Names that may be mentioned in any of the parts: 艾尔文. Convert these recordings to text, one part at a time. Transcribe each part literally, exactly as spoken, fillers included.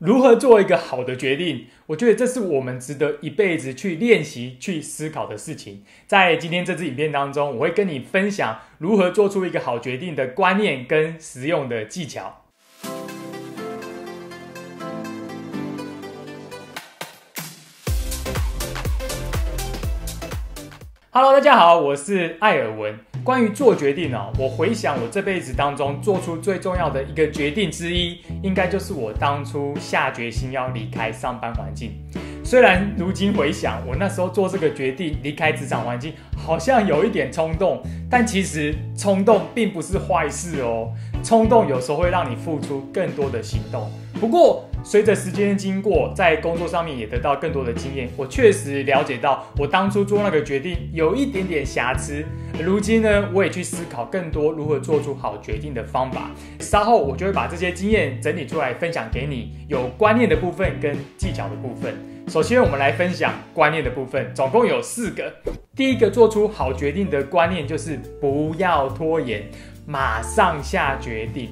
如何做一个好的决定，我觉得这是我们值得一辈子去练习去思考的事情。在今天这支影片当中，我会跟你分享如何做出一个好决定的观念跟实用的技巧。Hello， 大家好，我是艾尔文。关于做决定哦，我回想我这辈子当中做出最重要的一个决定之一，应该就是我当初下决心要离开上班环境。虽然如今回想，我那时候做这个决定离开职场环境，好像有一点冲动，但其实冲动并不是坏事哦。冲动有时候会让你付出更多的行动。不过，随着时间经过，在工作上面也得到更多的经验，我确实了解到我当初做那个决定有一点点瑕疵。如今呢，我也去思考更多如何做出好决定的方法。稍后我就会把这些经验整理出来分享给你，有观念的部分跟技巧的部分。首先，我们来分享观念的部分，总共有四个。第一个做出好决定的观念就是不要拖延，马上下决定。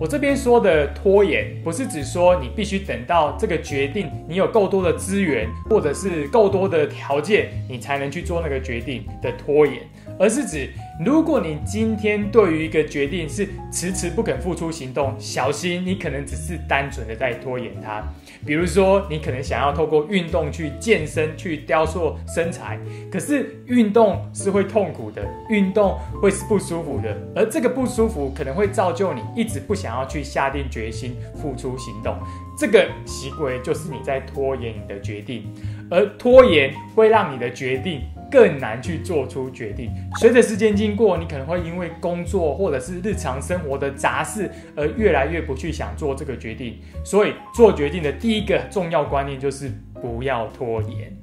我这边说的拖延，不是指说你必须等到这个决定，你有够多的资源，或者是够多的条件，你才能去做那个决定的拖延，而是指如果你今天对于一个决定是迟迟不肯付出行动，小心你可能只是单纯的在拖延它。比如说，你可能想要透过运动去健身，去雕塑身材，可是运动是会痛苦的，运动会是不舒服的，而这个不舒服可能会造就你一直不想要去下定决心付出行动。这个习惯就是你在拖延你的决定，而拖延会让你的决定更难去做出决定。随着时间经过，你可能会因为工作或者是日常生活的杂事而越来越不去想做这个决定。所以做决定的第一个重要观念就是不要拖延。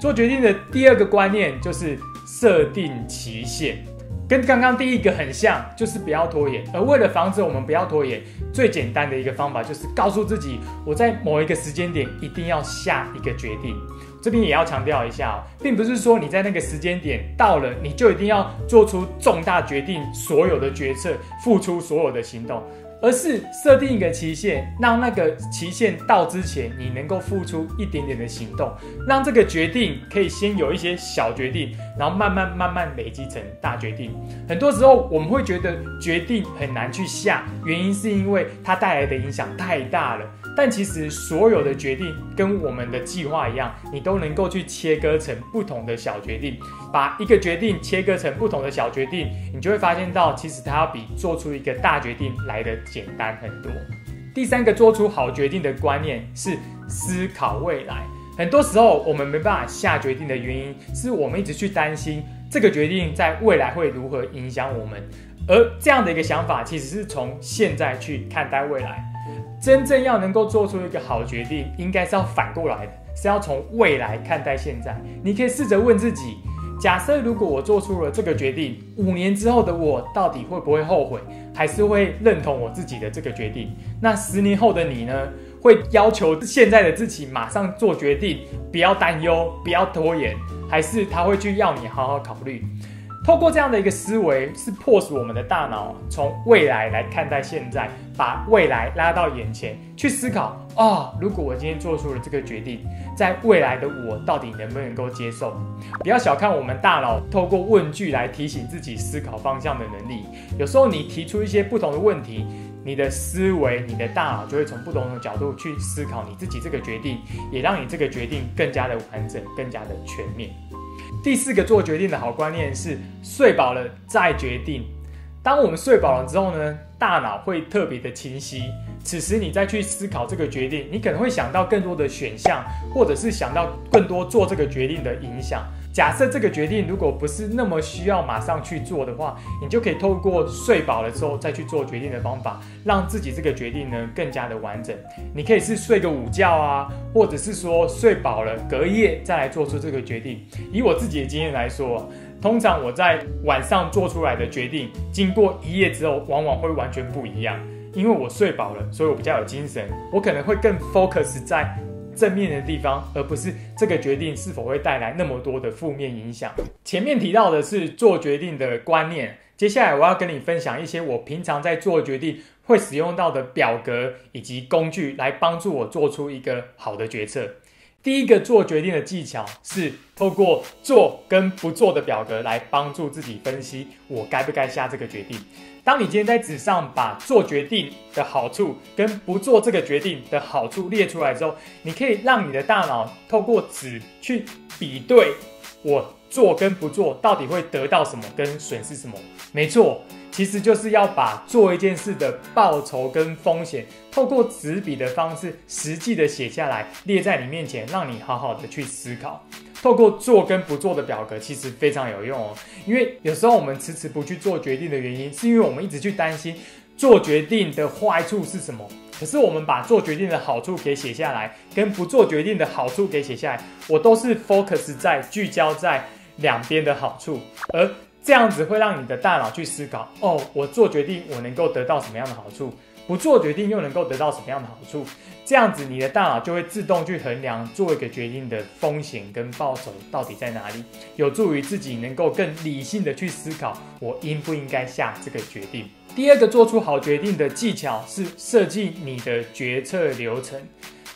做决定的第二个观念就是设定期限，跟刚刚第一个很像，就是不要拖延。而为了防止我们不要拖延，最简单的一个方法就是告诉自己，我在某一个时间点一定要下一个决定。这边也要强调一下哦，并不是说你在那个时间点到了，你就一定要做出重大决定，所有的决策，付出所有的行动，而是设定一个期限，让那个期限到之前，你能够付出一点点的行动，让这个决定可以先有一些小决定，然后慢慢慢慢累积成大决定。很多时候我们会觉得决定很难去下，原因是因为它带来的影响太大了。但其实所有的决定跟我们的计划一样，你都能够去切割成不同的小决定，把一个决定切割成不同的小决定，你就会发现到其实它要比做出一个大决定来得简单很多。第三个做出好决定的观念是思考未来。很多时候我们没办法下决定的原因，是我们一直去担心这个决定在未来会如何影响我们，而这样的一个想法其实是从现在去看待未来。真正要能够做出一个好决定，应该是要反过来的，是要从未来看待现在。你可以试着问自己，假设如果我做出了这个决定，五年之后的我到底会不会后悔，还是会认同我自己的这个决定？那十年后的你呢？会要求现在的自己马上做决定，不要担忧，不要拖延，还是他会去要你好好考虑？透过这样的一个思维，是迫使我们的大脑从未来来看待现在，把未来拉到眼前，去思考哦，如果我今天做出了这个决定，在未来的我到底能不能够接受？不要小看我们大脑透过问句来提醒自己思考方向的能力。有时候你提出一些不同的问题，你的思维，你的大脑就会从不同的角度去思考你自己这个决定，也让你这个决定更加的完整，更加的全面。第四个做决定的好观念是睡饱了再决定。当我们睡饱了之后呢，大脑会特别的清晰。此时你再去思考这个决定，你可能会想到更多的选项，或者是想到更多做这个决定的影响。假设这个决定如果不是那么需要马上去做的话，你就可以透过睡饱了之后再去做决定的方法，让自己这个决定呢更加的完整。你可以是睡个午觉啊，或者是说睡饱了隔夜再来做出这个决定。以我自己的经验来说，通常我在晚上做出来的决定，经过一夜之后往往会完全不一样。因为我睡饱了，所以我比较有精神，我可能会更 focus 在正面的地方，而不是这个决定是否会带来那么多的负面影响。前面提到的是做决定的观念，接下来我要跟你分享一些我平常在做决定会使用到的表格以及工具来帮助我做出一个好的决策。第一个做决定的技巧是透过做跟不做的表格来帮助自己分析我该不该下这个决定。当你今天在纸上把做决定的好处跟不做这个决定的好处列出来之后，你可以让你的大脑透过纸去比对我做跟不做到底会得到什么跟损失什么。没错，其实就是要把做一件事的报酬跟风险透过纸笔的方式实际的写下来，列在你面前，让你好好的去思考。透过做跟不做的表格其实非常有用哦，因为有时候我们迟迟不去做决定的原因，是因为我们一直去担心做决定的坏处是什么。可是我们把做决定的好处给写下来，跟不做决定的好处给写下来，我都是 focus 在聚焦在两边的好处，而这样子会让你的大脑去思考，哦，我做决定我能够得到什么样的好处，不做决定又能够得到什么样的好处。这样子你的大脑就会自动去衡量做一个决定的风险跟报酬到底在哪里，有助于自己能够更理性的去思考我应不应该下这个决定。第二个做出好决定的技巧是设计你的决策流程。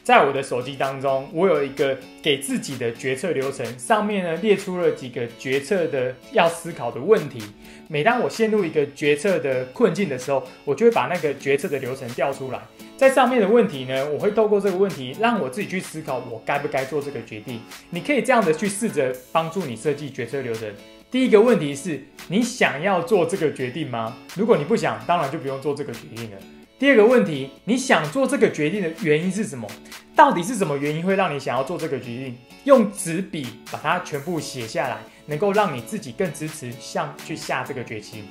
在我的手机当中，我有一个给自己的决策流程，上面呢列出了几个决策的要思考的问题。每当我陷入一个决策的困境的时候，我就会把那个决策的流程调出来。在上面的问题呢，我会透过这个问题让我自己去思考我该不该做这个决定。你可以这样的去试着帮助你设计决策流程。第一个问题是，你想要做这个决定吗？如果你不想，当然就不用做这个决定了。第二个问题，你想做这个决定的原因是什么？到底是什么原因会让你想要做这个决定？用纸笔把它全部写下来，能够让你自己更支持向去下这个决心。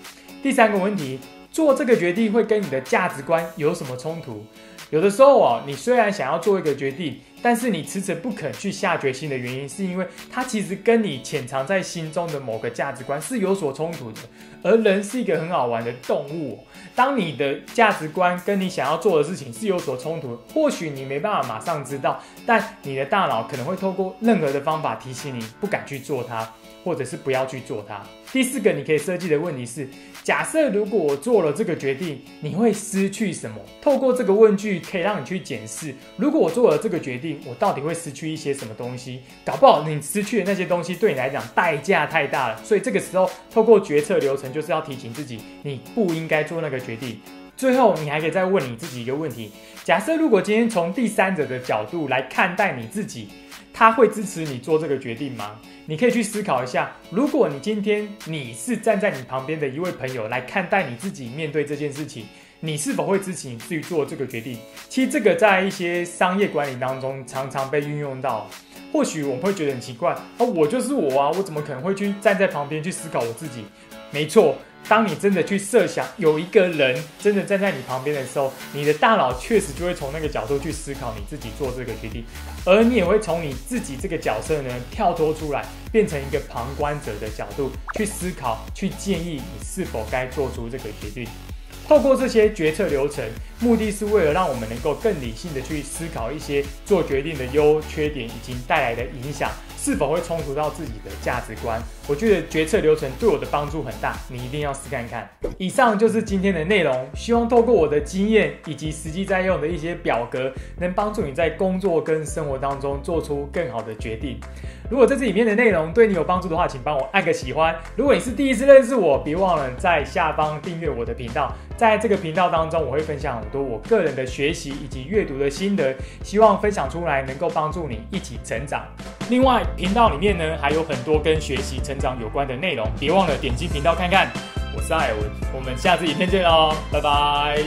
第三个问题，做这个决定会跟你的价值观有什么冲突？有的时候哦，你虽然想要做一个决定，但是你迟迟不肯去下决心的原因，是因为它其实跟你潜藏在心中的某个价值观是有所冲突的。而人是一个很好玩的动物哦，当你的价值观跟你想要做的事情是有所冲突的，或许你没办法马上知道，但你的大脑可能会透过任何的方法提醒你不敢去做它，或者是不要去做它。第四个你可以设计的问题是，假设如果我做了这个决定，你会失去什么？透过这个问句可以让你去检视，如果我做了这个决定，我到底会失去一些什么东西？搞不好你失去的那些东西对你来讲代价太大了，所以这个时候透过决策流程就是要提醒自己，你不应该做那个决定。最后你还可以再问你自己一个问题，假设如果今天从第三者的角度来看待你自己，他会支持你做这个决定吗？你可以去思考一下，如果你今天你是站在你旁边的一位朋友来看待你自己面对这件事情，你是否会支持你自己做这个决定？其实这个在一些商业管理当中常常被运用到。或许我们会觉得很奇怪，哦，我就是我啊，我怎么可能会去站在旁边去思考我自己？没错，当你真的去设想有一个人真的站在你旁边的时候，你的大脑确实就会从那个角度去思考你自己做这个决定，而你也会从你自己这个角色呢跳脱出来，变成一个旁观者的角度去思考，去建议你是否该做出这个决定。透过这些决策流程，目的是为了让我们能够更理性的去思考一些做决定的优缺点以及带来的影响是否会冲突到自己的价值观。我觉得决策流程对我的帮助很大，你一定要试看看。以上就是今天的内容，希望透过我的经验以及实际在用的一些表格，能帮助你在工作跟生活当中做出更好的决定。如果这支影片的内容对你有帮助的话，请帮我按个喜欢。如果你是第一次认识我，别忘了在下方订阅我的频道。在这个频道当中，我会分享很多我个人的学习以及阅读的心得，希望分享出来能够帮助你一起成长。另外，频道里面呢还有很多跟学习成长有关的内容，别忘了点击频道看看。我是艾文，我们下次影片见喽，拜拜。